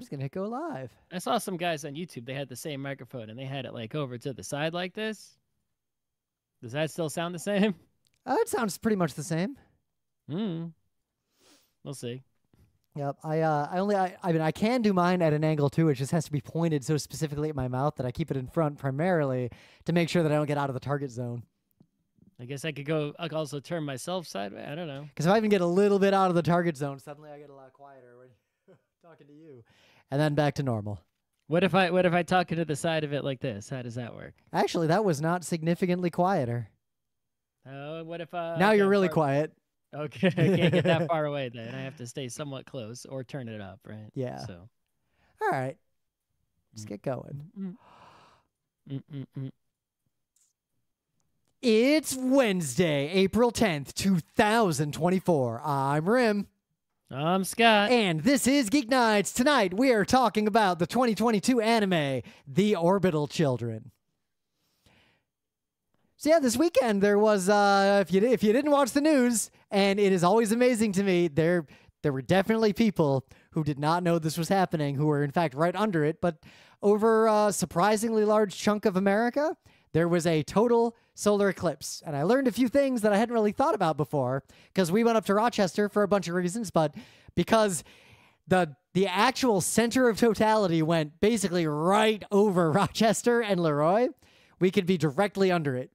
I'm just going to go live. I saw some guys on YouTube. They had the same microphone, and they had it like over to the side like this. Does that still sound the same? It sounds pretty much the same. We'll see. Yep. I mean, I can do mine at an angle too. It just has to be pointed so specifically at my mouth that I keep it in front primarily to make sure that I don't get out of the target zone. I guess I could go. I could also turn myself sideways. I don't know. Because if I even get a little bit out of the target zone, suddenly I get a lot quieter when talking to you, and then back to normal. What if I talk into the side of it like this? How does that work? Actually, that was not significantly quieter. Oh, what if I? Now you're really quiet. Okay, I can't get that far away then. I have to stay somewhat close or turn it up, right? Yeah. So, all right, let's get going. It's Wednesday, April 10th, 2024. I'm Rym. I'm Scott. And this is GeekNights. Tonight, we are talking about the 2022 anime, The Orbital Children. So yeah, this weekend there was, if you didn't watch the news, and it is always amazing to me, there were definitely people who did not know this was happening, who were in fact right under it, but over a surprisingly large chunk of America, there was a total solar eclipse. And I learned a few things that I hadn't really thought about before, because we went up to Rochester for a bunch of reasons, but because the actual center of totality went basically right over Rochester and Leroy, we could be directly under it.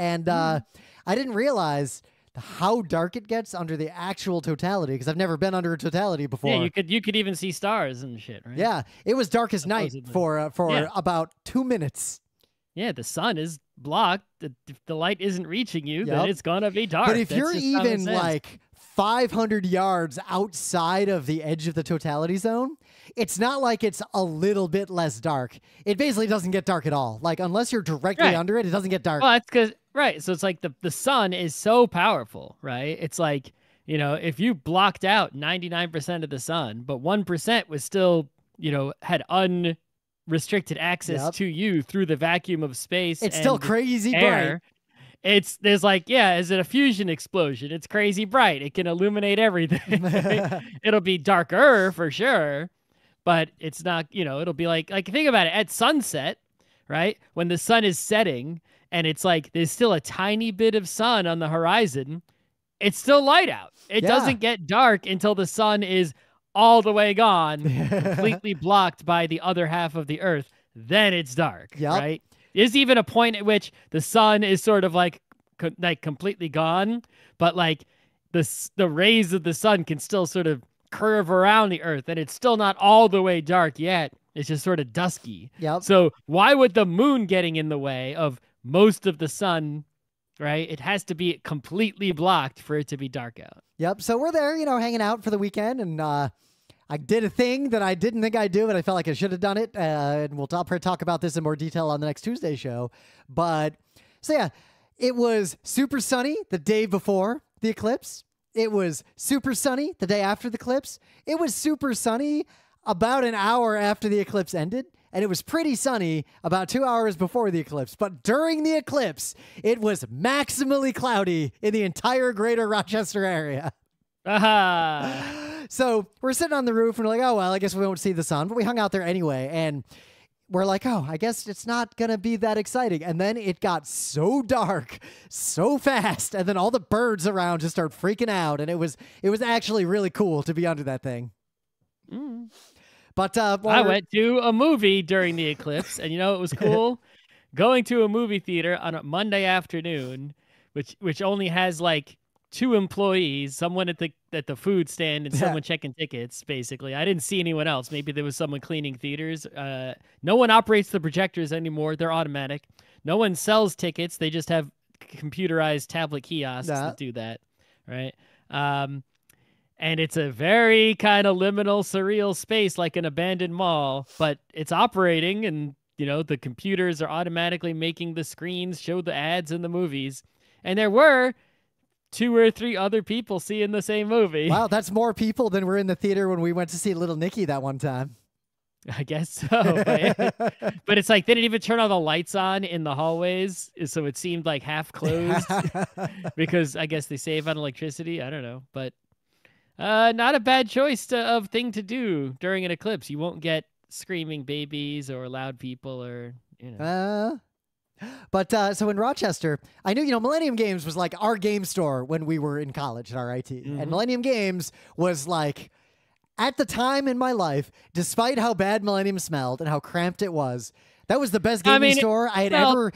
And I didn't realize how dark it gets under the actual totality, because I've never been under a totality before. Yeah, you could even see stars and shit, right? Yeah, it was dark as night for about 2 minutes. Yeah, the sun is blocked. If the light isn't reaching you, then it's going to be dark. But if you're even like 500 yards outside of the edge of the totality zone, it's not like it's a little bit less dark. It basically doesn't get dark at all. Like, unless you're directly under it, it doesn't get dark. Well, that's because, right, so it's like the sun is so powerful, right? It's like, you know, if you blocked out 99% of the sun, but 1% was still, you know, had unrestricted access to you through the vacuum of space. It's still crazy bright. There's like, yeah, is it a fusion explosion? It's crazy bright. It can illuminate everything. It'll be darker for sure, but it's not, you know, it'll be like think about it at sunset, right? When the sun is setting and it's like, there's still a tiny bit of sun on the horizon. It's still light out. It doesn't get dark until the sun is all the way gone, completely blocked by the other half of the earth. Then it's dark, right? Is even a point at which the sun is sort of like completely gone, but like the rays of the sun can still sort of curve around the earth, and it's still not all the way dark yet. It's just sort of dusky. So why would the moon getting in the way of most of the sun, right? It has to be completely blocked for it to be dark out. So we're there, you know, hanging out for the weekend, and I did a thing that I didn't think I'd do, but I felt like I should have done it. And we'll talk about this in more detail on the next Tuesday show. But so yeah, it was super sunny the day before the eclipse. It was super sunny the day after the eclipse. It was super sunny about an hour after the eclipse ended. And it was pretty sunny about 2 hours before the eclipse. But during the eclipse, it was maximally cloudy in the entire greater Rochester area. So we're sitting on the roof and we're like, oh, well, I guess we won't see the sun, but we hung out there anyway. And we're like, oh, I guess it's not going to be that exciting. And then it got so dark so fast. And then all the birds around just start freaking out. And it was actually really cool to be under that thing. But I went to a movie during the eclipse, and you know, it was cool going to a movie theater on a Monday afternoon, which only has like 2 employees, someone at the food stand and someone checking tickets, basically. I didn't see anyone else. Maybe there was someone cleaning theaters. No one operates the projectors anymore. They're automatic. No one sells tickets. They just have computerized tablet kiosks that do that, right? And it's a very kind of liminal, surreal space, like an abandoned mall, but it's operating, and, you know, the computers are automatically making the screens show the ads in the movies. And there were 2 or 3 other people seeing the same movie. Wow, that's more people than were in the theater when we went to see Little Nicky that one time. I guess so. But it's like they didn't even turn all the lights on in the hallways, so it seemed like half closed because I guess they save on electricity. I don't know. But Not a bad choice of thing to do during an eclipse. You won't get screaming babies or loud people or, you know. So in Rochester, I knew, you know, Millennium Games was like our game store when we were in college at RIT. Mm-hmm. And Millennium Games was like, at the time in my life, despite how bad Millennium smelled and how cramped it was, that was the best gaming store I had ever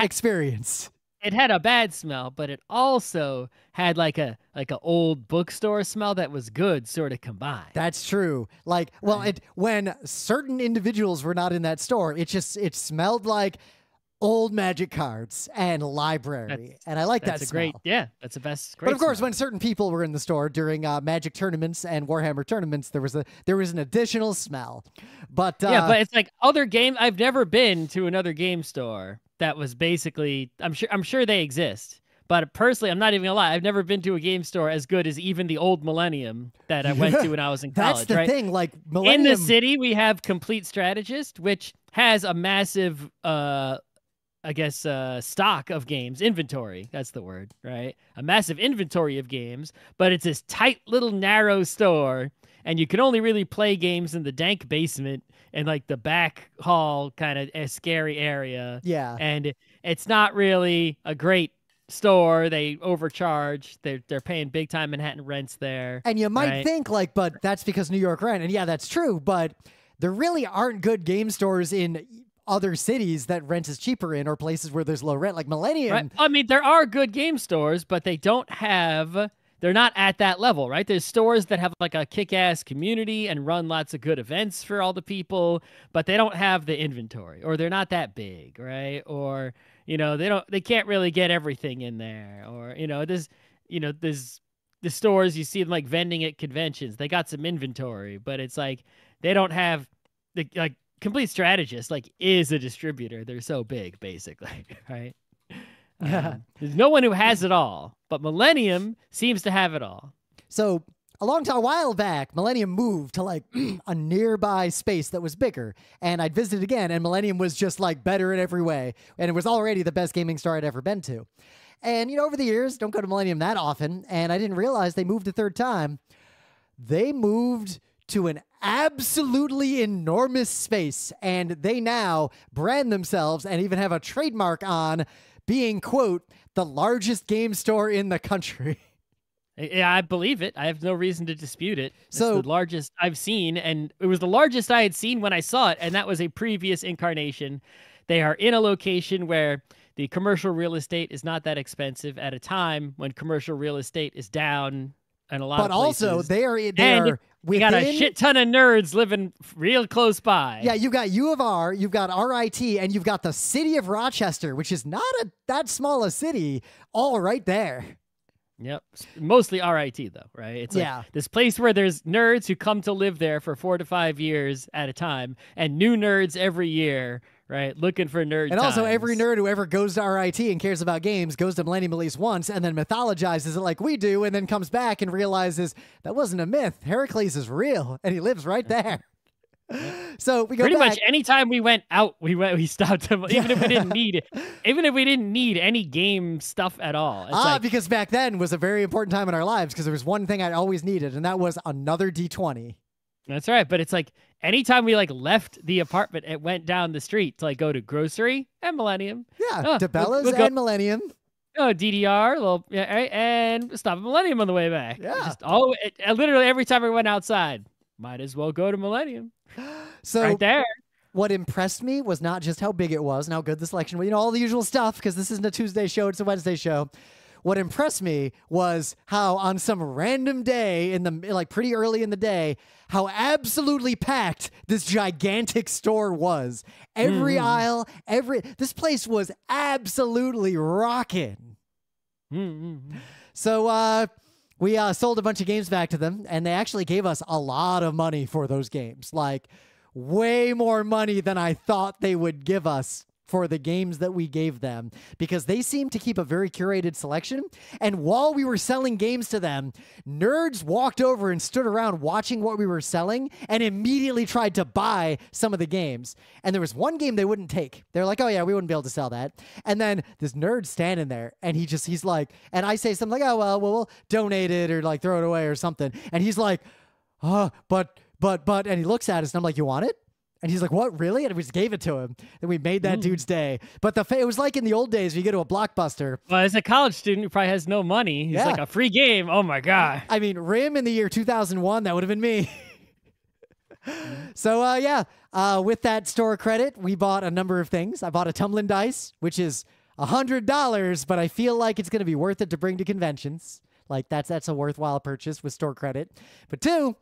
experienced. It had a bad smell, but it also had like a old bookstore smell that was good, sort of combined. That's true. Like, well, when certain individuals were not in that store, it smelled like old Magic cards and library, and I like that smell. Yeah, that's the best. But of course, when certain people were in the store during Magic tournaments and Warhammer tournaments, there was an additional smell. But yeah, but it's like other game. I've never been to another game store that was basically. I'm sure they exist, but personally, I'm not even gonna lie. I've never been to a game store as good as even the old Millennium that I went to when I was in college. That's the thing. Like Millennium in the city, we have Complete Strategist, which has a massive stock of games, inventory, that's the word, right? A massive inventory of games, but it's this tight little narrow store, and you can only really play games in the dank basement and like the back hall kind of a scary area. Yeah. And it's not really a great store. They overcharge. They're paying big time Manhattan rents there. And you might think like, but that's because New York rent. And yeah, that's true. But there really aren't good game stores in other cities that rent is cheaper in, or places where there's low rent, like Millennium. Right. I mean, there are good game stores, but they don't have, they're not at that level, right? There's stores that have like a kick-ass community and run lots of good events for all the people, but they don't have the inventory, or they're not that big, right? Or, you know, they can't really get everything in there. Or, you know, there's the stores you see them like vending at conventions. They got some inventory, but it's like, they don't have the, like, Complete Strategist like is a distributor. They're so big, basically, right? There's no one who has it all, but Millennium seems to have it all. So a while back, Millennium moved to like a nearby space that was bigger, and I'd visited again, and Millennium was just like better in every way, and it was already the best gaming store I'd ever been to. And you know, over the years, don't go to Millennium that often, and I didn't realize they moved a third time. They moved to an absolutely enormous space, and they now brand themselves and even have a trademark on being, quote, the largest game store in the country. Yeah, I believe it. I have no reason to dispute it. So it's the largest I've seen, and it was the largest I had seen when I saw it, and that was a previous incarnation. They are in a location where the commercial real estate is not that expensive at a time when commercial real estate is down and a lot of places. But also, we got a shit ton of nerds living real close by. Yeah, you've got U of R, you've got RIT, and you've got the city of Rochester, which is not that small a city, all right there. Yep. Mostly RIT, though, right? It's like this place where there's nerds who come to live there for 4 to 5 years at a time, and new nerds every year, right? Looking for nerd times. And also every nerd who ever goes to RIT and cares about games goes to Millennium at least once and then mythologizes it like we do, and then comes back and realizes that wasn't a myth. Heracles is real, and he lives right there. So we go pretty much anytime we went out, we stopped them, even if we didn't need it, even if we didn't need any game stuff at all. It's because back then was a very important time in our lives, because there was one thing I always needed, and that was another D20. That's right. But it's like anytime we like left the apartment and went down the street to like go to grocery and Millennium. Yeah, DeBella's and Millennium. Oh, DDR, and stop at Millennium on the way back. Yeah. Literally every time we went outside, might as well go to Millennium. So right there. What impressed me was not just how big it was and how good the selection was, you know, all the usual stuff, because this isn't a Tuesday show, it's a Wednesday show. What impressed me was how on some random day in the, like pretty early in the day, how absolutely packed this gigantic store was. Every aisle, this place was absolutely rocking. So we sold a bunch of games back to them, and they actually gave us a lot of money for those games, like way more money than I thought they would give us for the games that we gave them, because they seem to keep a very curated selection. And while we were selling games to them, nerds walked over and stood around watching what we were selling and immediately tried to buy some of the games. And there was one game they wouldn't take. They're like, oh yeah, we wouldn't be able to sell that. And then this nerd standing there and he's like, and I say something like, oh, well, we'll donate it or like throw it away or something. And he's like, oh, but, and he looks at us and I'm like, you want it? And he's like, what, really? And we just gave it to him. And we made that dude's day. But it was like in the old days, you go to a Blockbuster. Well, as a college student who probably has no money, he's like, a free game. Oh my God. I mean, Rym in the year 2001, that would have been me. So yeah, with that store credit, we bought a number of things. I bought a tumbling dice, which is $100, but I feel like it's going to be worth it to bring to conventions. Like that's a worthwhile purchase with store credit. But two,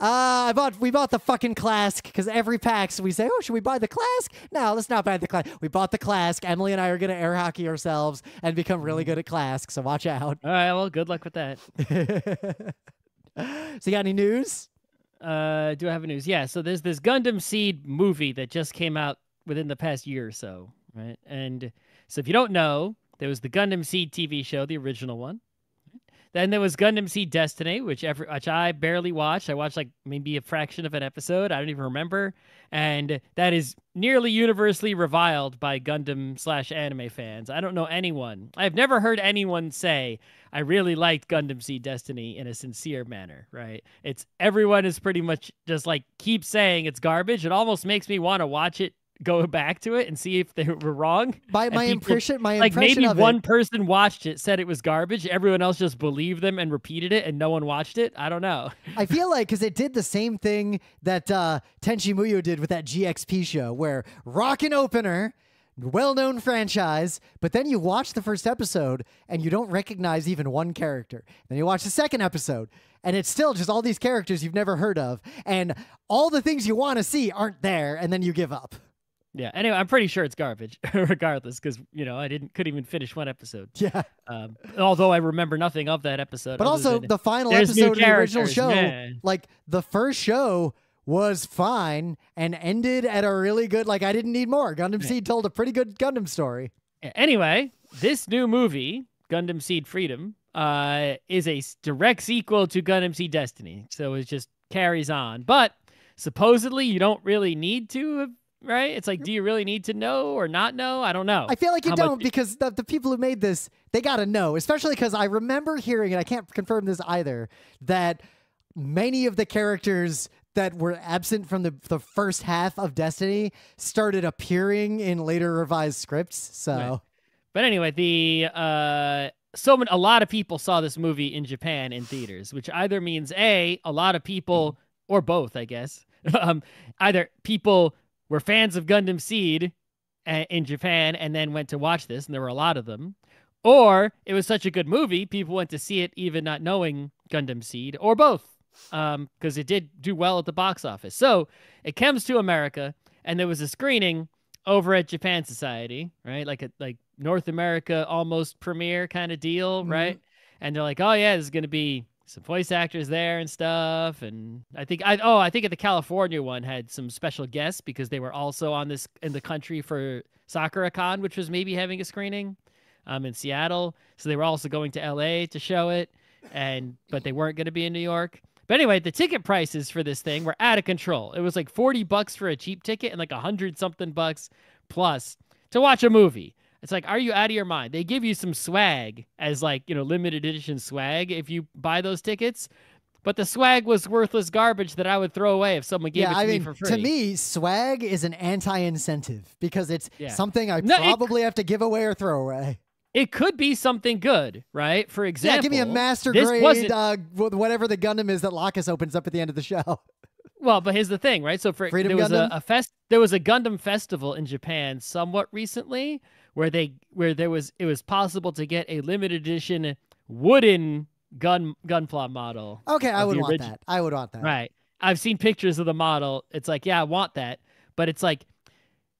we bought the fucking Clask, because every PAX we say, oh, should we buy the Clask? No, let's not buy the Clask. We bought the Clask. Emily and I are going to air hockey ourselves and become really good at Clask, so watch out. All right, well, good luck with that. So you got any news? Do I have news? Yeah, so there's this Gundam Seed movie that just came out within the past year or so, right? And so if you don't know, there was the Gundam Seed TV show, the original one. Then there was Gundam Seed Destiny, which I barely watched. I watched like maybe a fraction of an episode. I don't even remember. And that is nearly universally reviled by Gundam/anime fans. I don't know anyone. I've never heard anyone say, I really liked Gundam Seed Destiny in a sincere manner, right? It's everyone is pretty much just like keep saying it's garbage. It almost makes me want to watch it, go back to it and see if they were wrong. My impression like maybe one person watched it, said it was garbage. Everyone else just believed them and repeated it and no one watched it. I don't know. I feel like because it did the same thing that Tenchi Muyo did with that GXP show where rockin' opener, well-known franchise, but then you watch the first episode and you don't recognize even one character. Then you watch the second episode and it's still just all these characters you've never heard of and all the things you want to see aren't there and then you give up. Yeah. Anyway, I'm pretty sure it's garbage, regardless, because you know I couldn't even finish one episode. Yeah. Although I remember nothing of that episode. But also the final episode of the original show, like the first show was fine and ended at a really good. Like I didn't need more. Gundam Seed told a pretty good Gundam story. Anyway, this new movie, Gundam Seed Freedom, is a direct sequel to Gundam Seed Destiny, so it just carries on. But supposedly, you don't really need to have. Right? It's like, do you really need to know or not know? I don't know. I feel like you don't because the people who made this, they got to know, especially because I remember hearing, and I can't confirm this either, that many of the characters that were absent from the first half of Destiny started appearing in later revised scripts. So, right. But anyway, a lot of people saw this movie in Japan in theaters, which either means a lot of people or both, I guess, either people were fans of Gundam Seed in Japan and then went to watch this, and there were a lot of them. Or it was such a good movie, people went to see it even not knowing Gundam Seed, or both, because it did do well at the box office. So it comes to America, and there was a screening over at Japan Society, right? Like North America almost premiere kind of deal, right? And they're like, oh, yeah, there's going to be some voice actors there and stuff, and I think at the California one had some special guests because they were also on this in the country for SakuraCon, which was maybe having a screening in Seattle, so they were also going to LA to show it, but they weren't going to be in New York. But anyway, the ticket prices for this thing were out of control. It was like $40 for a cheap ticket and like 100-something bucks plus to watch a movie. It's like, are you out of your mind? They give you some swag as like, you know, limited edition swag if you buy those tickets. But the swag was worthless garbage that I would throw away if someone gave it to me for free. To me, swag is an anti-incentive because it's something I probably have to give away or throw away. It could be something good, right? For example. Yeah, give me a master grade, whatever the Gundam is that Locus opens up at the end of the show. Well, but here's the thing, right? So for there was a Gundam festival in Japan somewhat recently where it was possible to get a limited edition wooden gunpla model. Okay, I would want that. I would want that. Right. I've seen pictures of the model. It's like, yeah, I want that. But it's like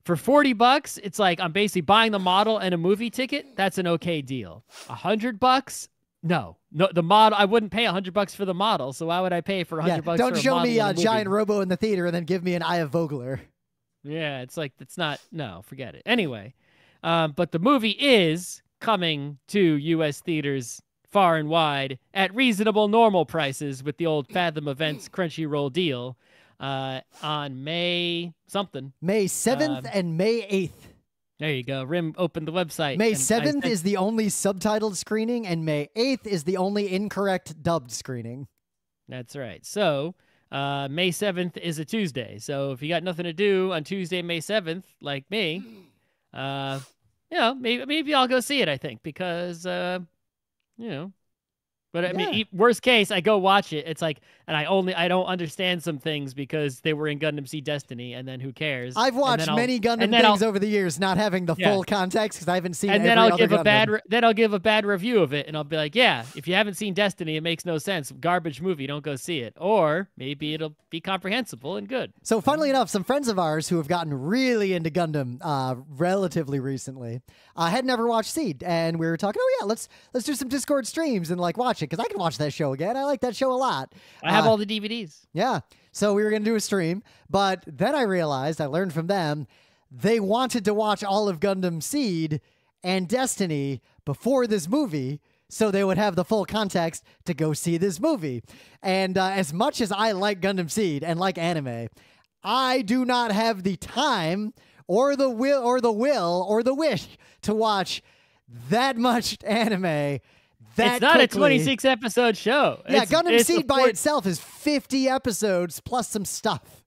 for $40, it's like I'm basically buying the model and a movie ticket. That's an okay deal. $100. No, the model. I wouldn't pay $100 for the model. So why would I pay for $100 for a model? Don't show me a giant robo in the theater and then give me an Eye of Vogler. Yeah, it's like, it's not, no, forget it. Anyway, but the movie is coming to U.S. theaters far and wide at reasonable normal prices with the old Fathom Events Crunchyroll deal on May something. May 7th and May 8th. There you go. Rym opened the website. May 7th is the only subtitled screening, and May 8th is the only incorrect dubbed screening. That's right. So May 7th is a Tuesday. So if you got nothing to do on Tuesday, May 7th, like me, you know, maybe I'll go see it, I think, because, you know. But I mean, worst case, I go watch it. It's like, and I don't understand some things because they were in Gundam Seed Destiny, and then who cares? I've watched many Gundam things over the years, not having the full context because I haven't seen. And then I'll give a bad, review of it, and I'll be like, yeah, if you haven't seen Destiny, it makes no sense. Garbage movie, don't go see it. Or maybe it'll be comprehensible and good. So, funnily enough, some friends of ours who have gotten really into Gundam relatively recently had never watched Seed, and we were talking, oh yeah, let's do some Discord streams and like watch it because I can watch that show again. I like that show a lot. I have all the DVDs. Yeah. So we were going to do a stream, but then I realized, I learned from them, they wanted to watch all of Gundam Seed and Destiny before this movie so they would have the full context to go see this movie. And as much as I like Gundam Seed and like anime, I do not have the time or the will or the wish to watch that much anime. It's not quickly. A 26-episode show. Yeah, it's, Gundam Seed by itself is 50 episodes plus some stuff.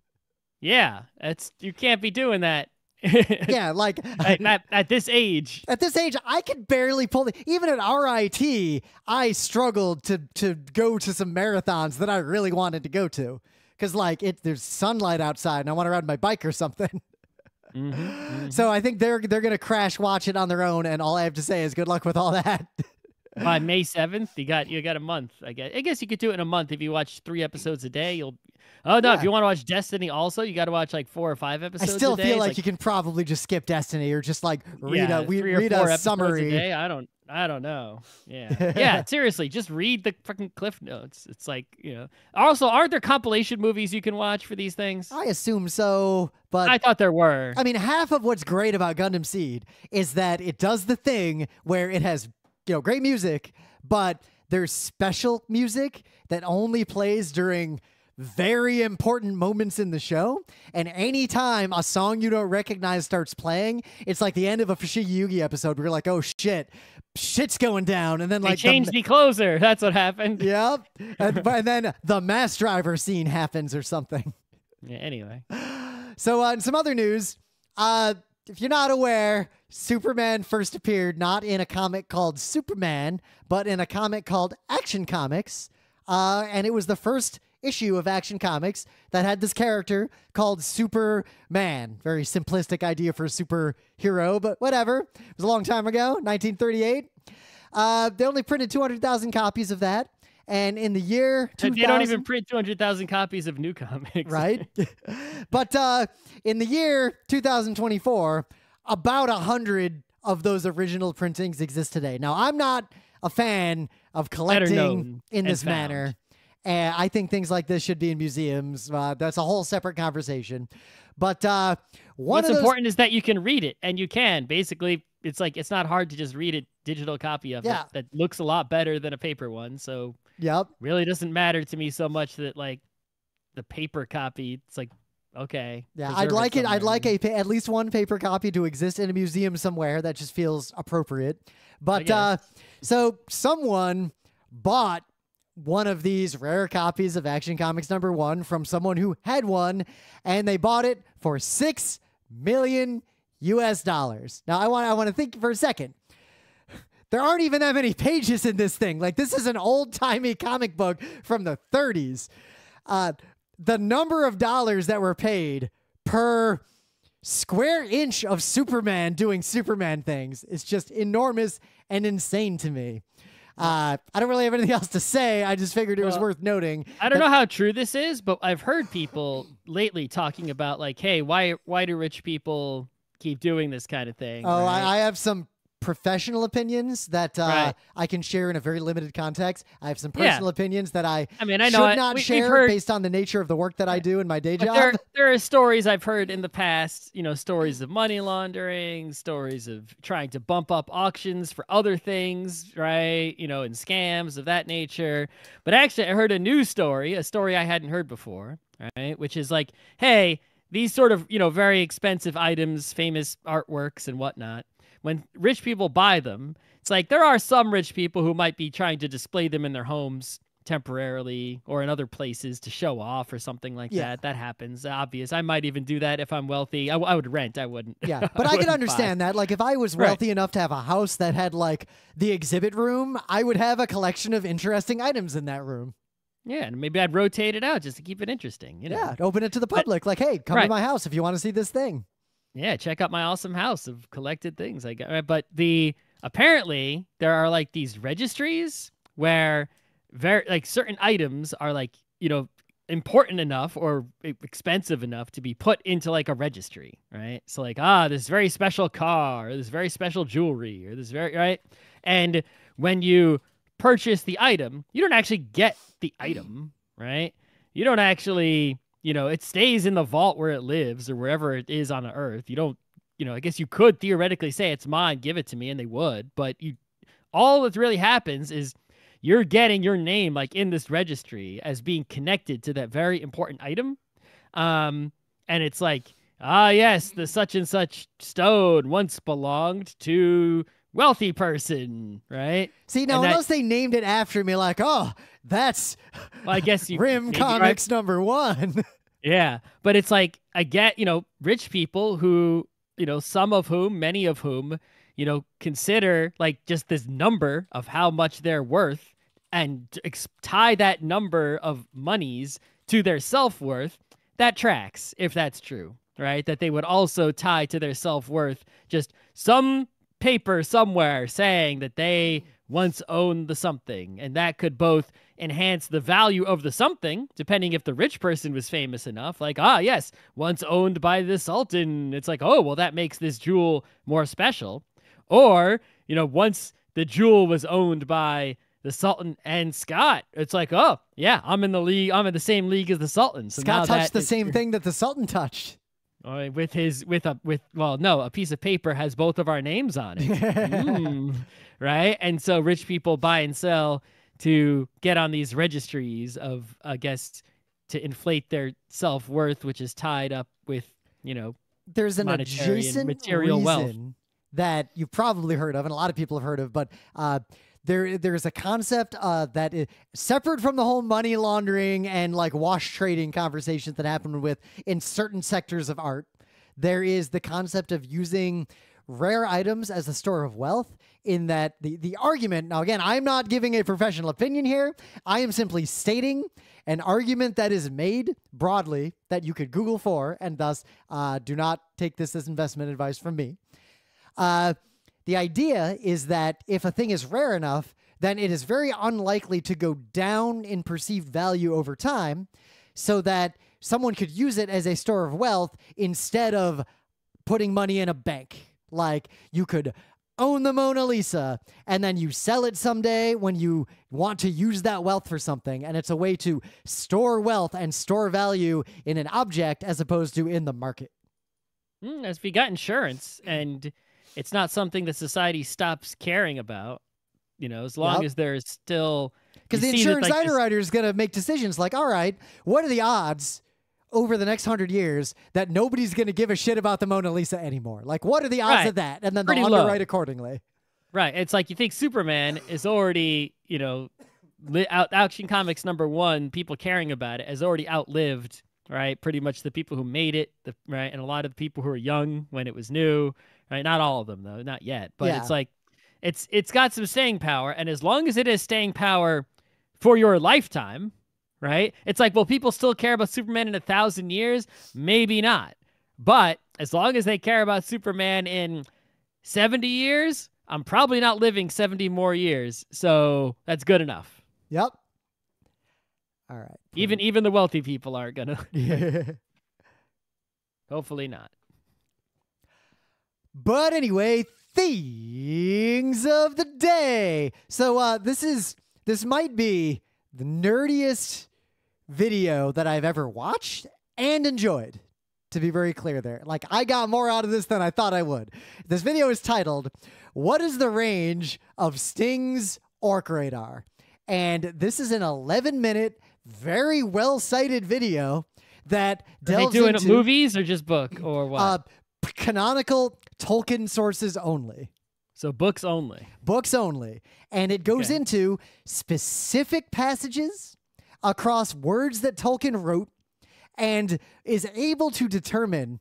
Yeah, it's, you can't be doing that. Yeah, like... at this age. At this age, I could barely pull... Even at RIT, I struggled to go to some marathons that I really wanted to go to. Because, like, there's sunlight outside and I want to ride my bike or something. Mm-hmm, mm-hmm. So I think they're going to crash watch it on their own, and all I have to say is good luck with all that. By May 7th, you got a month. I guess you could do it in a month if you watch 3 episodes a day. You'll if you want to watch Destiny also, you got to watch like 4 or 5 episodes. I still feel like you can probably just skip Destiny or just like read a summary. A day. I don't know. Yeah. Yeah, seriously, just read the fucking cliff notes. It's like, you know. Also, aren't there compilation movies you can watch for these things? I assume so, but I thought there were. I mean, half of what's great about Gundam Seed is that it does the thing where it has, you know, great music, but there's special music that only plays during very important moments in the show. And anytime a song you don't recognize starts playing, it's like the end of a Fushigi Yugi episode. We're like, oh shit, shit's going down. And then like they changed the closer. That's what happened. Yep. And then the mass driver scene happens or something. Yeah. Anyway, so on some other news, if you're not aware, Superman first appeared not in a comic called Superman, but in a comic called Action Comics. And it was the first issue of Action Comics that had this character called Superman. Very simplistic idea for a superhero, but whatever. It was a long time ago, 1938. They only printed 200,000 copies of that. And in the year 2000... They don't even print 200,000 copies of new comics. Right? But in the year 2024, about 100 of those original printings exist today. Now, I'm not a fan of collecting in this manner. And I think things like this should be in museums. That's a whole separate conversation. But what's important is that you can read it, and you can. Basically, it's like it's not hard to just read a digital copy of it that looks a lot better than a paper one. So... Yep. Really doesn't matter to me so much that like the paper copy, it's like, okay. Yeah, I'd like it. I'd like at least one paper copy to exist in a museum somewhere. That just feels appropriate. But so someone bought one of these rare copies of Action Comics #1 from someone who had one, and they bought it for $6 million US. Now I want to think for a second. There aren't even that many pages in this thing. Like, this is an old-timey comic book from the 30s. The number of dollars that were paid per square inch of Superman doing Superman things is just enormous and insane to me. I don't really have anything else to say. I just figured it was worth noting. I don't know how true this is, but I've heard people lately talking about, like, hey, why do rich people keep doing this kind of thing? Oh, right? I have some professional opinions that I can share in a very limited context. I have some personal opinions that I should not share based on the nature of the work that I do in my day job. There are stories I've heard in the past, you know, stories of money laundering, stories of trying to bump up auctions for other things, right? You know, and scams of that nature. But actually, I heard a new story, a story I hadn't heard before, right? Which is like, hey, these sort of, you know, very expensive items, famous artworks and whatnot, when rich people buy them, it's like there are some rich people who might be trying to display them in their homes temporarily or in other places to show off or something like that. That happens. Obvious. I might even do that if I'm wealthy. I would rent. I wouldn't. Yeah, but I could understand that. Like if I was wealthy enough to have a house that had like the exhibit room, I would have a collection of interesting items in that room. Yeah, and maybe I'd rotate it out just to keep it interesting. You know? Yeah, open it to the public. Like, hey, come to my house if you want to see this thing. Yeah, check out my awesome house of collected things. I got. But apparently there are like these registries where certain items are like, you know, important enough or expensive enough to be put into like a registry, right? So like, this very special car, or this very special jewelry, or this very And when you purchase the item, you don't actually get the item, right? You don't actually, you know, it stays in the vault where it lives or wherever it is on Earth. You don't, you know, I guess you could theoretically say it's mine, give it to me, and they would, but all that really happens is you're getting your name like in this registry as being connected to that very important item. And it's like, yes, the such and such stone once belonged to wealthy person, right? See, now unless they named it after me, like, oh, that's I guess Rym Comics #1. Yeah, but it's like, I get, you know, rich people who, you know, some of whom, many of whom, you know, consider like just this number of how much they're worth and tie that number of monies to their self-worth. That tracks, if that's true, right? That they would also tie to their self-worth just some paper somewhere saying that they once owned the something, and that could both enhance the value of the something depending if the rich person was famous enough, like, yes, once owned by the Sultan. It's like, oh, well, that makes this jewel more special. Or, you know, once the jewel was owned by the Sultan and Scott, it's like, oh yeah, I'm in the league, I'm in the same league as the Sultan. So Scott touched the same thing that the Sultan touched. Well, no, a piece of paper has both of our names on it. Right? And so rich people buy and sell to get on these registries of, I guess, to inflate their self-worth, which is tied up with, you know, there's an adjacent material wealth that you've probably heard of, and a lot of people have heard of, but there's a concept that is separate from the whole money laundering and like wash trading conversations that happen in certain sectors of art. There is the concept of using rare items as a store of wealth, in that the argument, now again, I'm not giving a professional opinion here. I am simply stating an argument that is made broadly that you could Google for, and thus do not take this as investment advice from me. The idea is that if a thing is rare enough, then it is very unlikely to go down in perceived value over time, so that someone could use it as a store of wealth instead of putting money in a bank. Like, you could own the Mona Lisa, and then you sell it someday when you want to use that wealth for something, and it's a way to store wealth and store value in an object as opposed to in the market. As if you got insurance and it's not something that society stops caring about, you know, as long as there's still... Because the insurance underwriter is going to make decisions like, all right, what are the odds over the next 100 years that nobody's going to give a shit about the Mona Lisa anymore? Like, what are the odds of that? And then they'll underwrite accordingly. Right. It's like, you think Superman is already, you know, Action Comics #1, people caring about it, has already outlived, right, pretty much the people who made it, right, and a lot of the people who were young when it was new. Right, not all of them though, not yet. But it's like, it's got some staying power, and as long as it is staying power for your lifetime, right? It's like, well, people still care about Superman in 1,000 years, maybe not. But as long as they care about Superman in 70 years, I'm probably not living 70 more years, so that's good enough. Yep. All right. Even the wealthy people aren't gonna. Hopefully not. But anyway, things of the day. So this might be the nerdiest video that I've ever watched and enjoyed, to be very clear there. Like, I got more out of this than I thought I would. This video is titled, "What is the range of Sting's Orc Radar?" And this is an 11-minute, very well-cited video that delves into... Are they doing movies or just book or what? Canonical Tolkien sources only. So books only. Books only. And it goes into specific passages across words that Tolkien wrote and is able to determine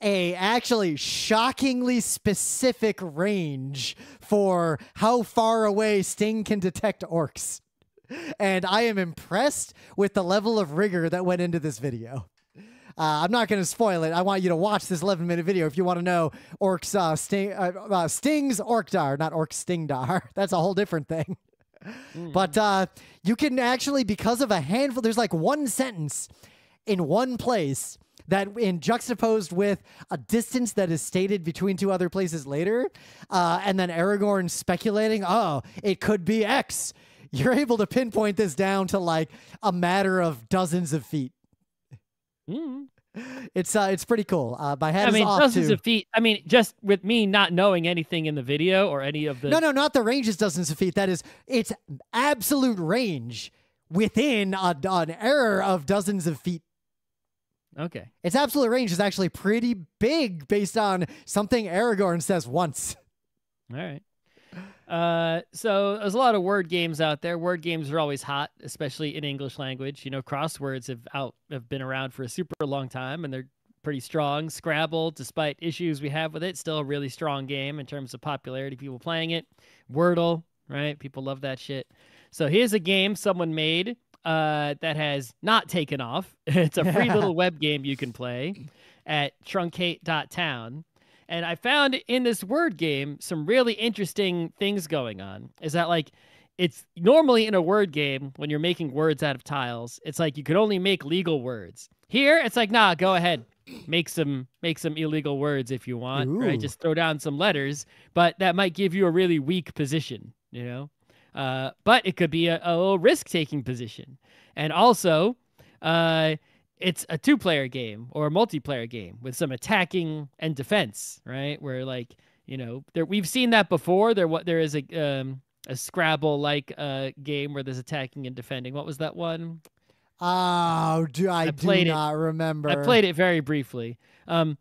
a actually shockingly specific range for how far away Sting can detect orcs. And I am impressed with the level of rigor that went into this video. I'm not going to spoil it. I want you to watch this 11-minute video if you want to know orcs, Sting's Orkdar, not Orc Stingdar. That's a whole different thing. But you can actually, because of a handful, there's like one sentence in one place that in juxtaposed with a distance that is stated between two other places later, and then Aragorn speculating, oh, it could be X. You're able to pinpoint this down to like a matter of dozens of feet. Mm. It's pretty cool. My hat is off to... dozens of feet. I mean, just with me not knowing anything in the video or any of the... No, not the range is dozens of feet. That is, it's absolute range within an error of dozens of feet. Okay. Its absolute range is actually pretty big based on something Aragorn says once. All right. So there's a lot of word games out there. Word games are always hot, especially in English language. You know, crosswords have been around for a super long time, and they're pretty strong. Scrabble, despite issues we have with it, still a really strong game in terms of popularity, people playing it. Wordle, right? People love that shit. So here's a game someone made that has not taken off. It's a free little web game you can play at truncate.town. And I found in this word game some really interesting things going on. Is that, like, it's normally in a word game when you're making words out of tiles, it's like you could only make legal words. Here, it's like, nah, go ahead. Make some illegal words if you want. Ooh. Right? Just throw down some letters, but that might give you a really weak position, you know? But it could be a little risk-taking position. And also... it's a two-player game or a multiplayer game with some attacking and defense, right? Where, like, you know, we've seen that before. There is a Scrabble-like game where there's attacking and defending. What was that one? Oh, I do not remember. I played it very briefly. But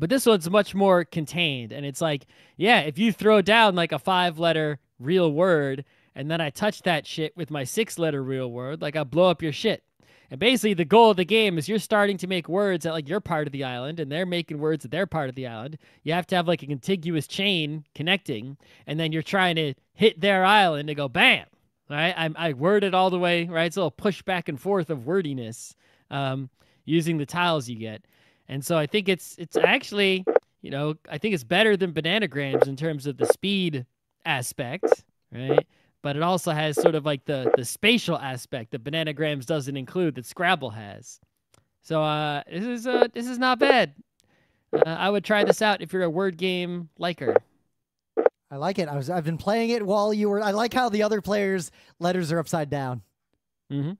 this one's much more contained, and it's like, yeah, if you throw down like a 5-letter real word, and then I touch that shit with my 6-letter real word, like, I blow up your shit. And basically the goal of the game is you're starting to make words at, like, your part of the island, and they're making words at their part of the island. You have to have like a contiguous chain connecting, and then you're trying to hit their island and go bam, right? I word it all the way, right? It's a little push back and forth of wordiness using the tiles you get. And so I think it's actually, you know, I think it's better than Bananagrams in terms of the speed aspect, right? But it also has sort of like the spatial aspect that Bananagrams doesn't include that Scrabble has. So this is not bad. I would try this out if you're a word game liker. I like it. I've been playing it while you were. I like how the other players' letters are upside down. Mm-hmm.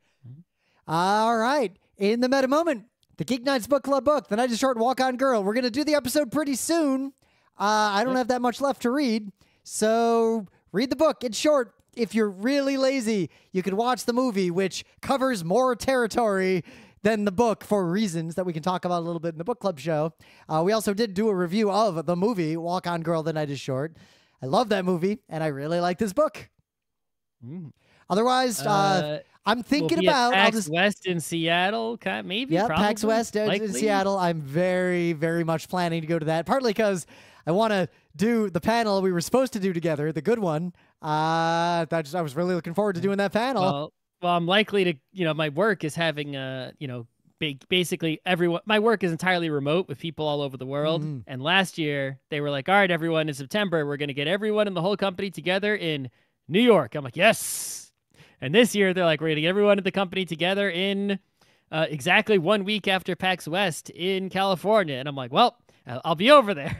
All right, in the meta moment, the GeekNights Book Club book, The Night is Short, Walk On Girl. We're gonna do the episode pretty soon. I don't have that much left to read, so read the book. It's short. If you're really lazy, you can watch the movie, which covers more territory than the book for reasons that we can talk about a little bit in the book club show. We also did do a review of the movie, Walk On Girl, The Night is Short. I love that movie, and I really like this book. Mm. Otherwise, I'm thinking about... PAX West in Seattle, maybe? Yeah, PAX West in Seattle. I'm very, very much planning to go to that, partly because I want to do the panel we were supposed to do together, the good one. I was really looking forward to doing that panel. Well, I'm likely to, you know, my work is having you know, basically everyone. My work is entirely remote with people all over the world. Mm-hmm. And last year they were like, all right, everyone, in September, we're going to get everyone in the whole company together in New York. I'm like, yes. And this year they're like, we're going to get everyone in the company together in exactly 1 week after PAX West in California. And I'm like, well, I'll be over there.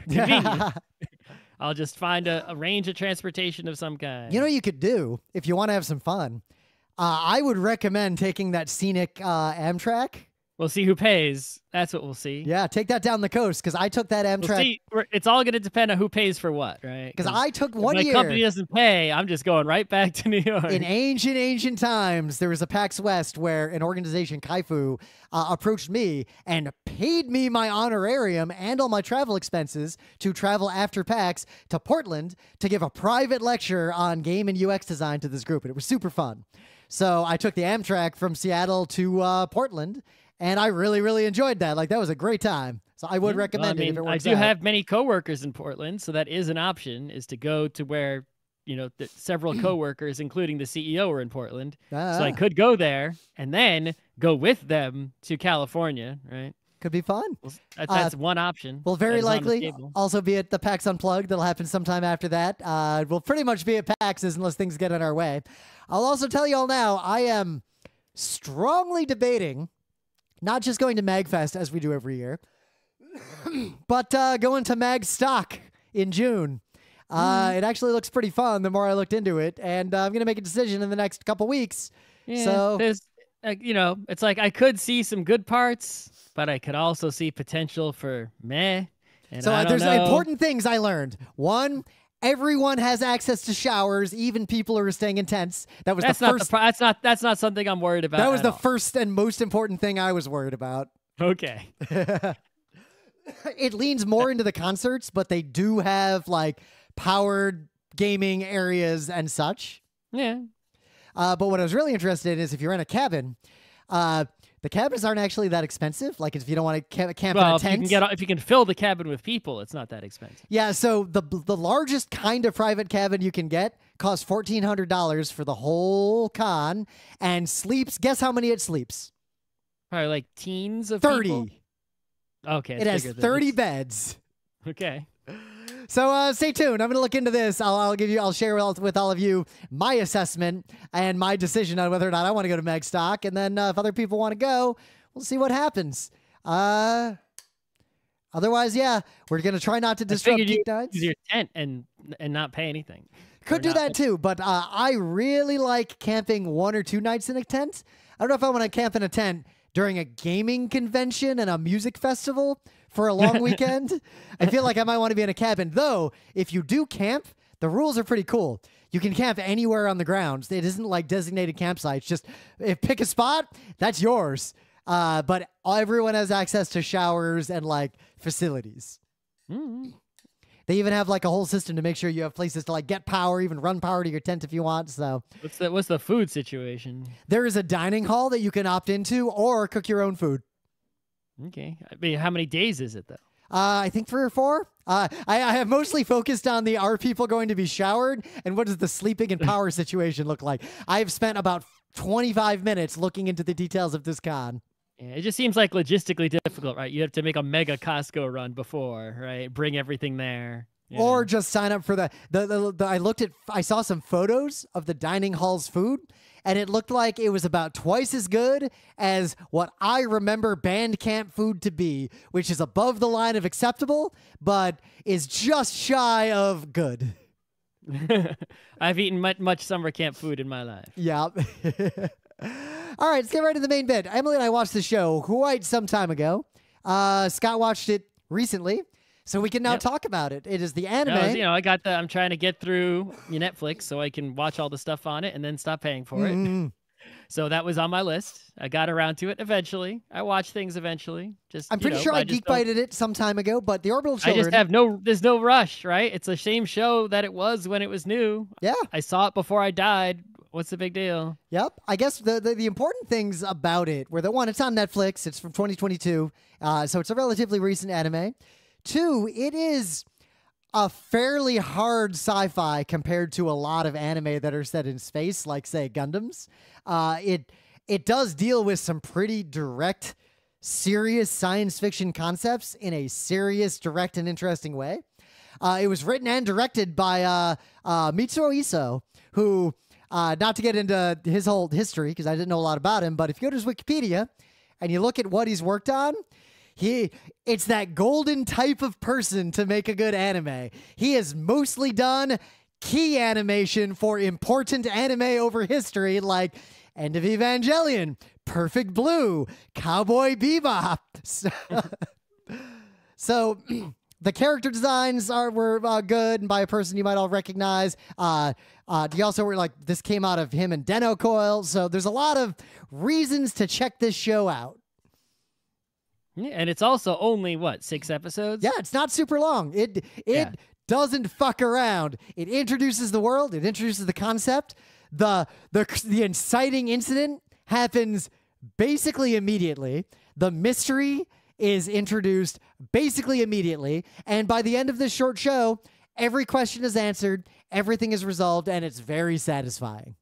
I'll just find a range of transportation of some kind. You know what you could do if you want to have some fun? I would recommend taking that scenic Amtrak. We'll see who pays. That's what we'll see. Yeah, take that down the coast, because I took that Amtrak. We'll see, it's all going to depend on who pays for what, right? Because I took one year. My company doesn't pay. I'm just going right back to New York. In ancient, ancient times, there was a PAX West where an organization, Kaifu, approached me and paid me my honorarium and all my travel expenses to travel after PAX to Portland to give a private lecture on game and UX design to this group, and it was super fun. So I took the Amtrak from Seattle to Portland. And I really, really enjoyed that. Like, that was a great time. So I would recommend it if it works out. I do have many coworkers in Portland, so that is an option, is to go to where, you know, several coworkers, including the CEO, are in Portland. So I could go there and then go with them to California, right? Could be fun. Well, that's one option. We'll very likely also be at the PAX Unplugged. That'll happen sometime after that. We'll pretty much be at PAX's unless things get in our way. I'll also tell you all now, I am strongly debating not just going to Magfest, as we do every year, but going to Magstock in June. It actually looks pretty fun the more I looked into it, and I'm going to make a decision in the next couple weeks. Yeah, so there's, you know, it's like I could see some good parts, but I could also see potential for meh. And so there's important things I learned. One, everyone has access to showers, even people who are staying in tents. That's not something I'm worried about. That was the first and most important thing I was worried about. Okay. It leans more into the concerts, but they do have like powered gaming areas and such. Yeah. But what I was really interested in is if you're in a cabin, the cabins aren't actually that expensive. Like, if you don't want to camp in a tent. If you can fill the cabin with people, it's not that expensive. Yeah, so the largest kind of private cabin you can get costs $1,400 for the whole con and sleeps. Guess how many it sleeps? Probably like teens of 30. People? Okay. It has 30 beds. Okay. So stay tuned. I'm going to look into this. I'll share with all of you my assessment and my decision on whether or not I want to go to Magstock. And then if other people want to go, we'll see what happens. Otherwise, yeah, we're going to try not to disrupt GeekNights. Use your tent and not pay anything. Could do that too, but I really like camping 1 or 2 nights in a tent. I don't know if I want to camp in a tent during a gaming convention and a music festival for a long weekend. I feel like I might want to be in a cabin. Though, if you do camp, the rules are pretty cool. You can camp anywhere on the grounds. It isn't like designated campsites. Just pick a spot, that's yours. But everyone has access to showers and like facilities. They even have like a whole system to make sure you have places to like get power, even run power to your tent if you want. So what's the food situation? There is a dining hall that you can opt into or cook your own food. Okay. I mean, how many days is it, though? I think 3 or 4. I have mostly focused on the are people going to be showered and what does the sleeping and power situation look like. I've spent about 25 minutes looking into the details of this con. Yeah, it just seems like logistically difficult, right? You have to make a mega Costco run before, right? Bring everything there. Or just sign up for the I saw some photos of the dining hall's food, and it looked like it was about twice as good as what I remember band camp food to be, which is above the line of acceptable, but is just shy of good. I've eaten much summer camp food in my life. Yeah. All right, let's get right to the main bit. Emily and I watched the show quite some time ago. Scott watched it recently. So we can now talk about it. It is the anime. No, you know, I'm trying to get through your Netflix so I can watch all the stuff on it and then stop paying for it. So that was on my list. I got around to it eventually. I watch things eventually. I'm pretty sure I geek-bited it some time ago, but The Orbital Children. There's no rush, right? It's the same show that it was when it was new. Yeah. I saw it before I died. What's the big deal? Yep. I guess the important things about it were that, one, it's on Netflix. It's from 2022. So it's a relatively recent anime. 2, it is a fairly hard sci-fi compared to a lot of anime that are set in space, like, say, Gundams. It does deal with some pretty direct, serious science fiction concepts in a serious, direct, and interesting way. It was written and directed by Mitsuo Iso, who, not to get into his whole history, because I didn't know a lot about him, but if you go to his Wikipedia and you look at what he's worked on, It's that golden type of person to make a good anime. He has mostly done key animation for important anime over history, like End of Evangelion, Perfect Blue, Cowboy Bebop. So the character designs were good, and by a person you might all recognize. You also were like, this came out of him and Deno Coil, so there's a lot of reasons to check this show out. Yeah, and it's also only, what, 6 episodes? Yeah, it's not super long. It doesn't fuck around. It introduces the world. It introduces the concept. The inciting incident happens basically immediately. The mystery is introduced basically immediately, and by the end of this short show, every question is answered, everything is resolved, and it's very satisfying.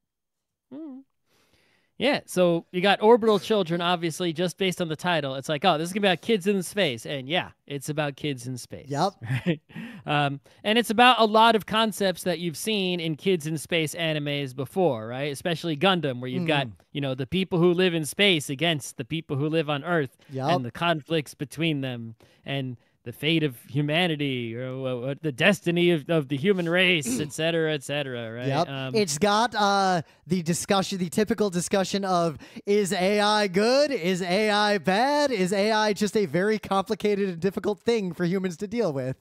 Yeah, so you got Orbital Children, obviously, just based on the title. It's like, oh, this is gonna be about kids in space, and yeah, it's about kids in space. Yep. Right? And it's about a lot of concepts that you've seen in kids in space animes before, right? Especially Gundam, where you've got, you know, the people who live in space against the people who live on Earth, and the conflicts between them, and the fate of humanity, or the destiny of the human race, et cetera, right? Yep. It's got the typical discussion of, is AI good? Is AI bad? Is AI just a very complicated and difficult thing for humans to deal with?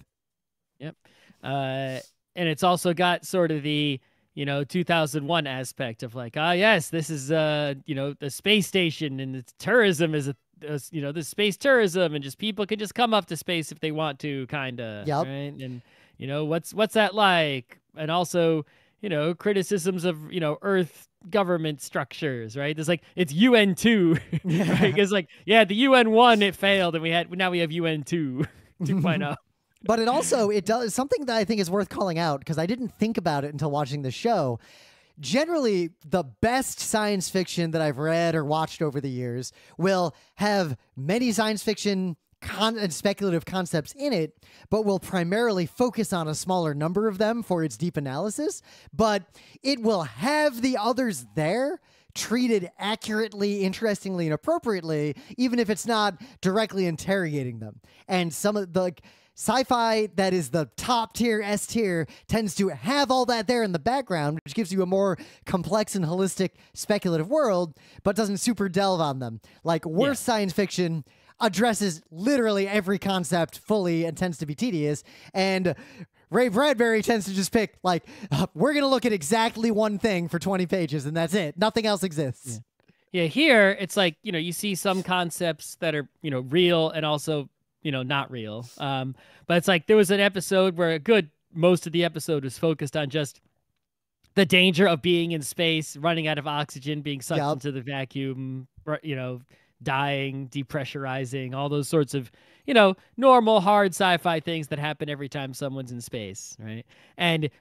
Yep. And it's also got sort of the, you know, 2001 aspect of like, ah, yes, this is, you know, the space station, and the tourism is a, you know, the space tourism, and just people can just come up to space if they want to, kind of. Yep. Right? And, you know, what's that like? And also, you know, criticisms of, you know, Earth government structures, right? There's like, it's UN2. Yeah. Right? It's like, yeah, the UN1, it failed, and now we have UN2 2.0. But it also, it does something that I think is worth calling out, because I didn't think about it until watching the show. Generally, the best science fiction that I've read or watched over the years will have many science fiction and speculative concepts in it, but will primarily focus on a smaller number of them for its deep analysis. But it will have the others there treated accurately, interestingly, and appropriately, even if it's not directly interrogating them. And some of the... like, sci-fi that is the top tier, S tier, tends to have all that there in the background, which gives you a more complex and holistic speculative world, but doesn't super delve on them. Like, worse science fiction addresses literally every concept fully and tends to be tedious. And Ray Bradbury tends to just pick, like, we're going to look at exactly one thing for 20 pages, and that's it. Nothing else exists. Yeah, here, it's like, you know, you see some concepts that are, you know, real and also... you know, not real. But it's like, there was an episode where most of the episode was focused on just the danger of being in space, running out of oxygen, being sucked into the vacuum, you know, dying, depressurizing, all those sorts of, you know, normal, hard sci-fi things that happen every time someone's in space, right?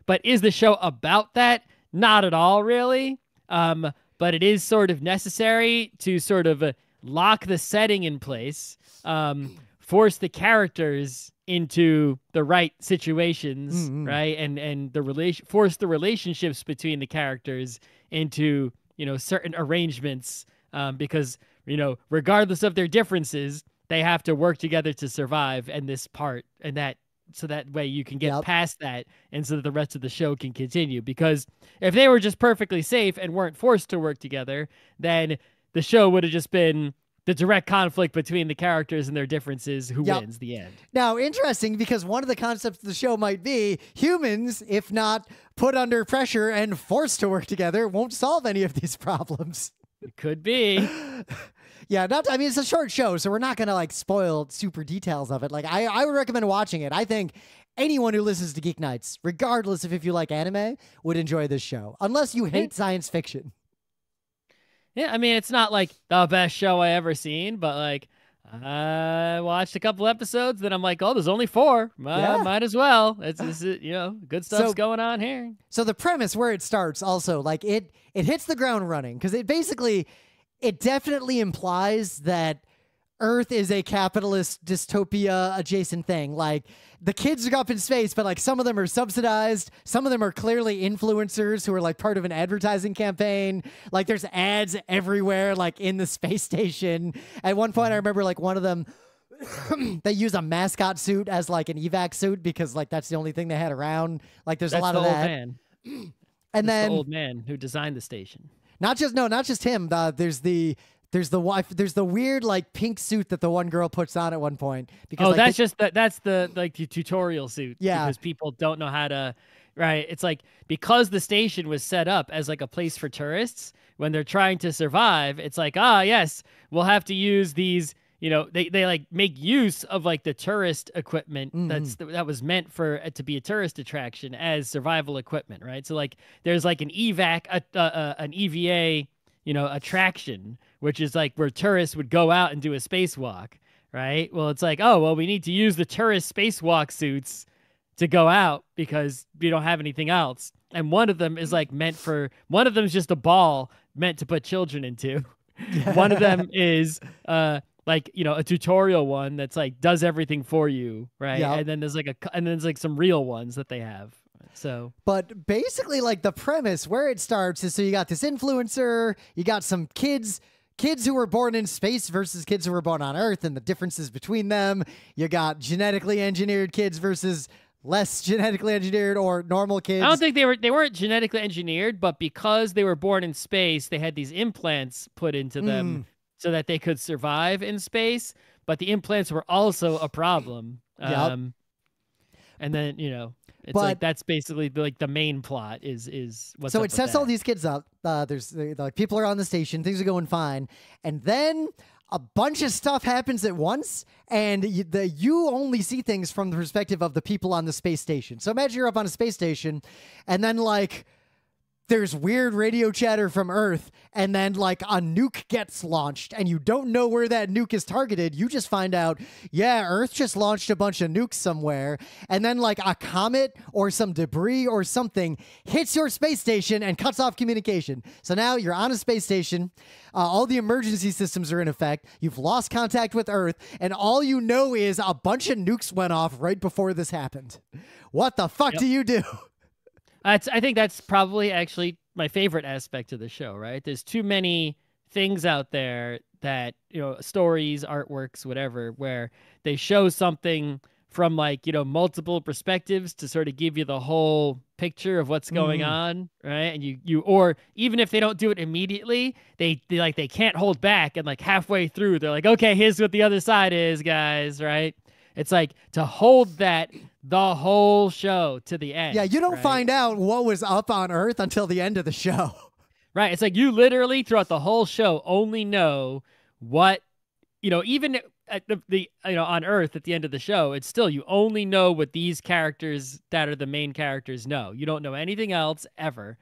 But is the show about that? Not at all, really. But it is sort of necessary to sort of lock the setting in place, force the characters into the right situations, right? And force the relationships between the characters into, you know, certain arrangements, because, you know, regardless of their differences, they have to work together to survive in this part, and that, so that way you can get past that, and so that the rest of the show can continue. Because if they were just perfectly safe and weren't forced to work together, then the show would have just been the direct conflict between the characters and their differences, who wins the end. Now, interesting, because one of the concepts of the show might be humans, if not put under pressure and forced to work together, won't solve any of these problems. It could be. Yeah, I mean, it's a short show, so we're not going to, like, spoil super details of it. Like, I would recommend watching it. I think anyone who listens to Geek Nights, regardless of if you like anime, would enjoy this show, unless you hate science fiction. Yeah, I mean, it's not like the best show I ever seen, but like, I watched a couple episodes, then I'm like, oh, there's only 4. Might as well. It's you know, good stuff's going on here. So the premise where it starts also, like, it hits the ground running, because it definitely implies that Earth is a capitalist dystopia adjacent thing. Like, the kids are up in space, but like, some of them are subsidized. Some of them are clearly influencers who are like part of an advertising campaign. Like, there's ads everywhere, like in the space station. At one point, I remember like one of them they use a mascot suit as like an evac suit because like that's the only thing they had around. Like there's a lot of that. And that's then the old man who designed the station. Not just not just him. There's the weird like pink suit that the one girl puts on at one point. Because, that's the tutorial suit. Yeah, because people don't know how to. Right. It's like because the station was set up as like a place for tourists when they're trying to survive. It's like, ah, yes, we'll have to use these. You know, they like make use of like the tourist equipment that was meant for to be a tourist attraction as survival equipment. Right. So like there's like an evac, an EVA, you know, attraction, which is like where tourists would go out and do a spacewalk. Right. Well, it's like, oh, well, we need to use the tourist spacewalk suits to go out because we don't have anything else. And one of them is like meant for, one of them is just a ball meant to put children into. One of them is, like, you know, a tutorial one that's like does everything for you, right? Yep. And then there's like some real ones that they have. So, but basically, like the premise where it starts is so you got this influencer, you got some kids who were born in space versus kids who were born on Earth, and the differences between them. You got genetically engineered kids versus less genetically engineered or normal kids. I don't think they weren't genetically engineered, but because they were born in space, they had these implants put into them. So that they could survive in space, but the implants were also a problem. And then, you know, it's like that's basically like the main plot is what's so it sets all these kids up. There's like people are on the station, things are going fine, and then a bunch of stuff happens at once, and you only see things from the perspective of the people on the space station. So imagine you're up on a space station, and then like there's weird radio chatter from Earth, and then like a nuke gets launched and you don't know where that nuke is targeted. You just find out, yeah, Earth just launched a bunch of nukes somewhere. And then like a comet or some debris or something hits your space station and cuts off communication. So now you're on a space station. All the emergency systems are in effect. You've lost contact with Earth. And all you know is a bunch of nukes went off right before this happened. What the fuck do you do? I think that's probably actually my favorite aspect of the show, right? There's too many things out there that, you know, stories, artworks, whatever, where they show something from like, you know, multiple perspectives to sort of give you the whole picture of what's going on, right? And or even if they don't do it immediately, they can't hold back, and like halfway through they're like, okay, here's what the other side is, guys, right? It's like to hold that the whole show to the end. Yeah, you don't find out what was up on Earth until the end of the show. Right. It's like you literally throughout the whole show only know what, you know, even at the on Earth at the end of the show, it's still you only know what these characters that are the main characters know. You don't know anything else ever.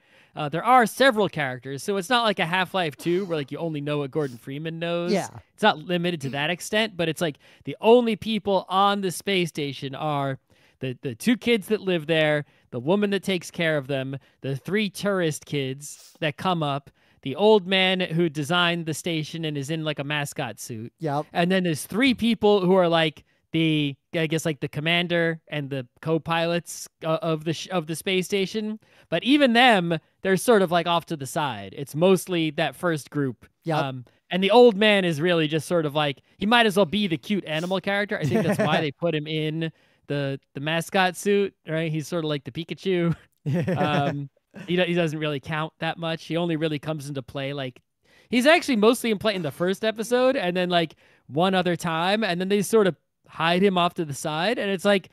There are several characters, so it's not like a Half-Life 2 where like you only know what Gordon Freeman knows. Yeah. It's not limited to that extent, but it's like the only people on the space station are the two kids that live there, the woman that takes care of them, the three tourist kids that come up, the old man who designed the station and is in like a mascot suit. Yep. And then there's three people who are like the, I guess, like the commander and the co-pilots of the space station. But even them, they're sort of like off to the side. It's mostly that first group. Yep. And the old man is really just sort of like, he might as well be the cute animal character. I think that's why they put him in the mascot suit, right? He's sort of like the Pikachu. He doesn't really count that much. He only really comes into play like, he's actually mostly in play in the first episode and then like one other time. And then they sort of hide him off to the side, and it's like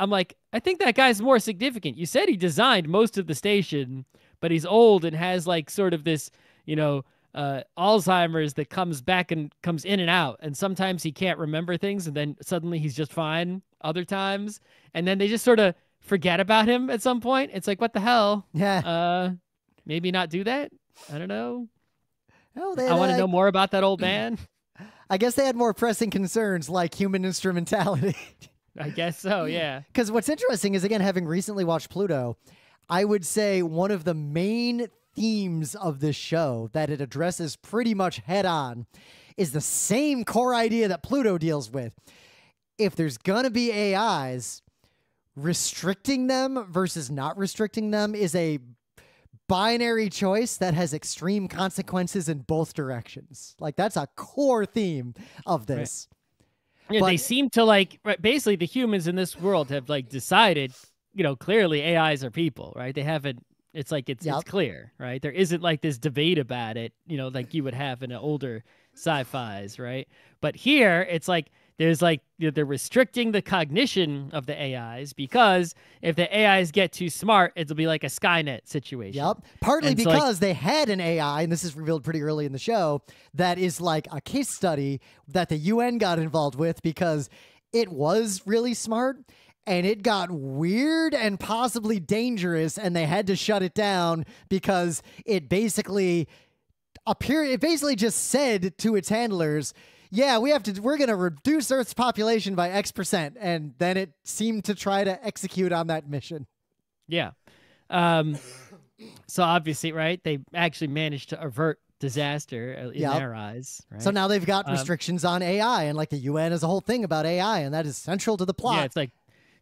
I'm like, I think that guy's more significant. You said he designed most of the station, but he's old and has like sort of this, you know, Alzheimer's that comes in and out, and sometimes he can't remember things and then suddenly he's just fine other times, and then they just sort of forget about him at some point. It's like, what the hell? Yeah. Maybe not do that. I don't know. Oh, I want to know more about that old man. I guess they had more pressing concerns like human instrumentality. I guess so, yeah. Because what's interesting is, again, having recently watched Pluto, I would say one of the main themes of this show that it addresses pretty much head on is the same core idea that Pluto deals with. If there's going to be AIs, restricting them versus not restricting them is a binary choice that has extreme consequences in both directions. Like that's a core theme of this. Right. Yeah, but they seem to like, basically the humans in this world have like decided, you know, clearly AIs are people, right? They haven't, it's like, it's, yep, it's clear, right? There isn't like this debate about it, you know, like you would have in an older sci-fis, right? But here it's like, there's like, you know, they're restricting the cognition of the AIs because if the AIs get too smart, it'll be like a Skynet situation. Yep. Partly and because so like, they had an AI, and this is revealed pretty early in the show, that is like a case study that the UN got involved with because it was really smart and it got weird and possibly dangerous, and they had to shut it down because it basically appeared, it basically just said to its handlers, yeah, we have to, we're going to reduce Earth's population by X%. And then it seemed to try to execute on that mission. Yeah. So obviously, right, they actually managed to avert disaster in, yep, their eyes. Right? So now they've got restrictions on AI, and like the UN has a whole thing about AI, and that is central to the plot. Yeah,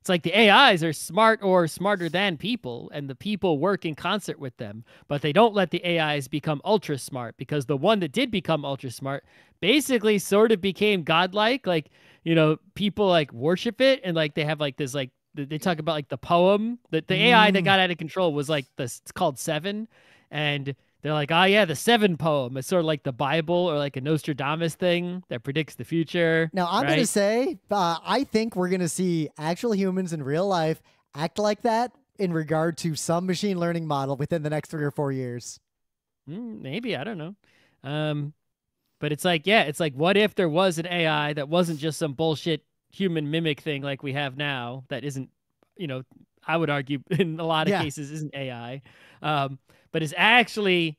it's like the AIs are smart or smarter than people, and the people work in concert with them, but they don't let the AIs become ultra smart because the one that did become ultra smart basically sort of became godlike. Like, you know, people like worship it, and like they have like this, like they talk about like the poem that the AI that got out of control was like this, it's called Seven, and they're like, oh yeah, the Seven poem. It's sort of like the Bible or like a Nostradamus thing that predicts the future. Now I'm going to say, I think we're going to see actual humans in real life act like that in regard to some machine learning model within the next 3 or 4 years. Maybe, I don't know. But it's like, yeah, it's like, what if there was an AI that wasn't just some bullshit human mimic thing like we have now that isn't, you know, I would argue in a lot of cases isn't AI. But is actually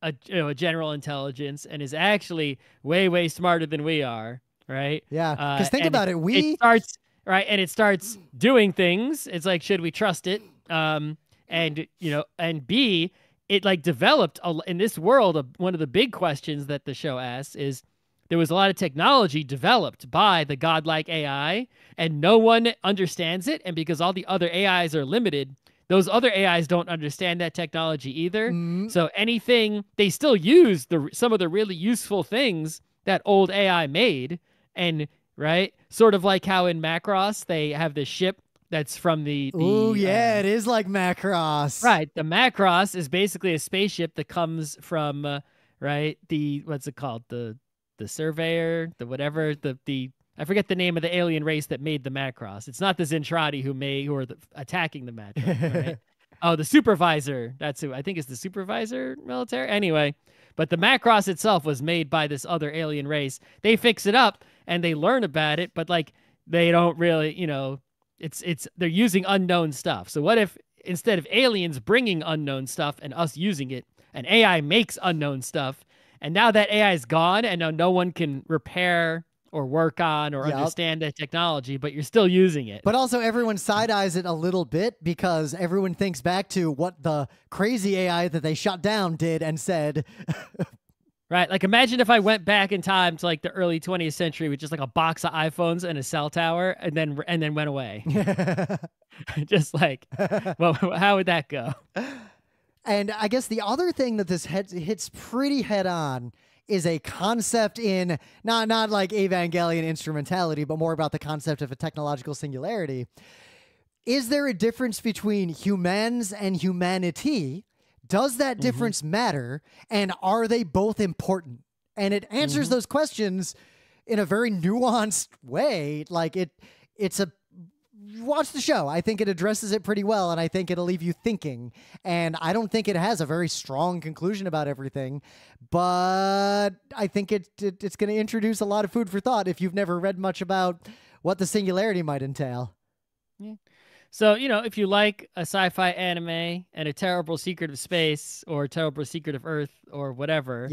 a, you know, a general intelligence and is actually way, way smarter than we are, right? Yeah, because think about it. It starts, right, and it starts doing things. It's like, should we trust it? And, you know, and B, it like developed, in this world, one of the big questions that the show asks is, there was a lot of technology developed by the godlike AI, and no one understands it. And because all the other AIs are limited, those other AIs don't understand that technology either. So anything, they still use some of the really useful things that old AI made. And, right, sort of like how in Macross, they have this ship that's from the oh, yeah, it is like Macross. Right, the Macross is basically a spaceship that comes from, right, the, what's it called? The Surveyor, the whatever, the I forget the name of the alien race that made the Macross. It's not the Zentradi who are attacking the Macross. Right? Oh, the Supervisor. That's who I think is the Supervisor military. Anyway, but the Macross itself was made by this other alien race. They fix it up and they learn about it, but like they don't really, you know, it's they're using unknown stuff. So what if instead of aliens bringing unknown stuff and us using it, an AI makes unknown stuff, and now that AI is gone and now no one can repair or work on or understand that technology, but you're still using it. But also everyone side-eyes it a little bit because everyone thinks back to what the crazy AI that they shut down did and said. Right, like imagine if I went back in time to like the early 20th century with just like a box of iPhones and a cell tower and then went away. Just like, well, how would that go? And I guess the other thing that this hits pretty head on is a concept in, not like Evangelion instrumentality, but more about the concept of a technological singularity. Is there a difference between humans and humanity? Does that difference matter? And are they both important? And it answers those questions in a very nuanced way. Like it's a, watch the show. I think it addresses it pretty well, and I think it'll leave you thinking. And I don't think it has a very strong conclusion about everything, but I think it's going to introduce a lot of food for thought if you've never read much about what the singularity might entail. Yeah. So, you know, if you like a sci-fi anime and A Terrible Secret of Space or A Terrible Secret of Earth or whatever,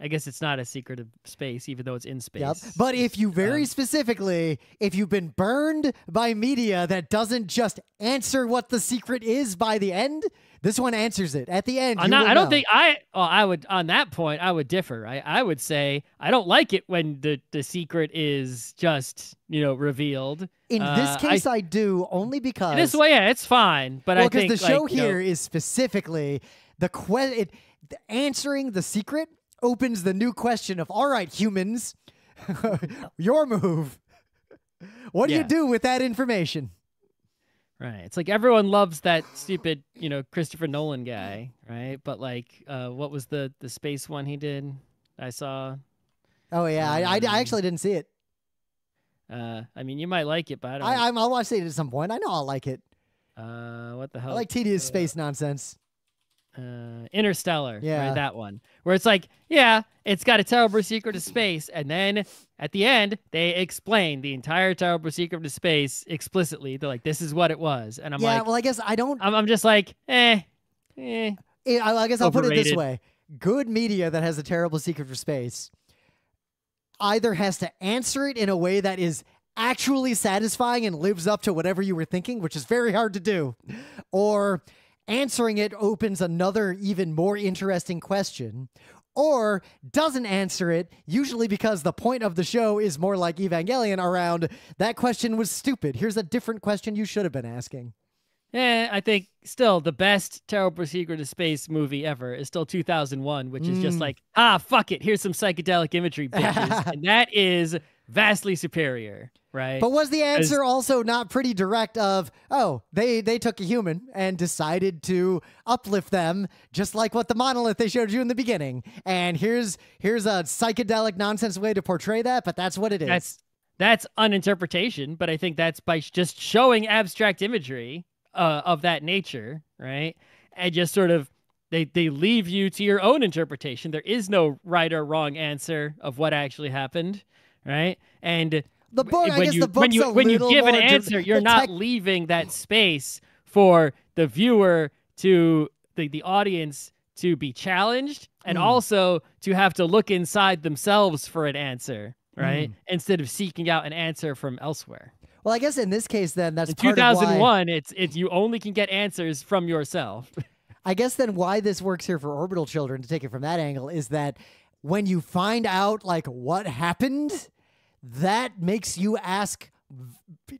I guess it's not a secret of space, even though it's in space. Yep. But if you very specifically, if you've been burned by media that doesn't just answer what the secret is by the end, this one answers it at the end. I don't think on that point, I would differ. Right? I would say I don't like it when the secret is just, you know, revealed. In this case, I do, only because this way, yeah, it's fine. But well, I think the show, like, here, you know, is specifically answering the secret. Opens the new question of, all right, humans, Your move. What do you do with that information? Right. It's like everyone loves that stupid, you know, Christopher Nolan guy, right? But like, what was the space one he did? I saw. Oh yeah, I actually didn't see it. I mean, you might like it, but I don't. I'll watch it at some point. I know I'll like it. What the hell? I like tedious space nonsense. Interstellar, right, that one where it's like, yeah, it's got a terrible secret to space, and then at the end they explain the entire terrible secret to space explicitly. They're like, this is what it was, and I'm like, well, I guess I don't. I'm just like, I guess I'll put it this way: good media that has a terrible secret for space either has to answer it in a way that is actually satisfying and lives up to whatever you were thinking, which is very hard to do, or answering it opens another even more interesting question, or doesn't answer it, usually because the point of the show is more like Evangelion around that question was stupid. Here's a different question you should have been asking. Yeah, I think still the best terrible secret to space movie ever is still 2001, which is just like, ah, fuck it. Here's some psychedelic imagery, bitches. And that is vastly superior, right? But was the answer also not pretty direct of, oh, they took a human and decided to uplift them, just like what the monolith they showed you in the beginning. And here's a psychedelic nonsense way to portray that, but that's what it is. That's an interpretation, but I think that's by just showing abstract imagery of that nature, right? And just sort of, they leave you to your own interpretation. There is no right or wrong answer of what actually happened. Right, and the book, when you give an answer, you're not leaving that space for the viewer to the audience to be challenged, and also to have to look inside themselves for an answer, right? Instead of seeking out an answer from elsewhere. Well, I guess in this case, then that's in part 2001. Of why... It's you only can get answers from yourself. I guess then why this works here for Orbital Children, to take it from that angle, is that when you find out like what happened, that makes you ask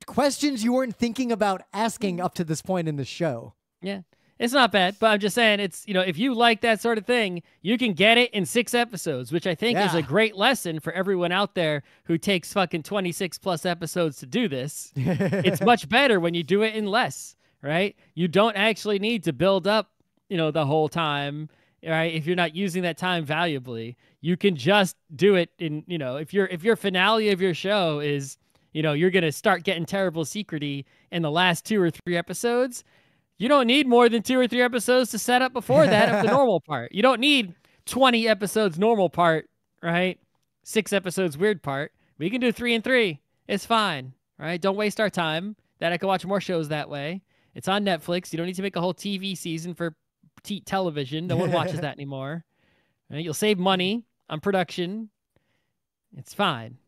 questions you weren't thinking about asking up to this point in the show. Yeah, it's not bad, but I'm just saying it's, you know, if you like that sort of thing, you can get it in 6 episodes, which I think is a great lesson for everyone out there who takes fucking 26 plus episodes to do this. It's much better when you do it in less, right? You don't actually need to build up, you know, the whole time. Right, if you're not using that time valuably, you can just do it in, you know, if your finale of your show is, you know, you're gonna start getting terrible secret-y in the last 2 or 3 episodes, you don't need more than 2 or 3 episodes to set up before that of the normal part. You don't need 20 episodes normal part, right? 6 episodes weird part. We can do 3 and 3. It's fine, right? Don't waste our time. That I can watch more shows that way. It's on Netflix. You don't need to make a whole TV season for television. No one watches that anymore. Right? You'll save money on production. It's fine.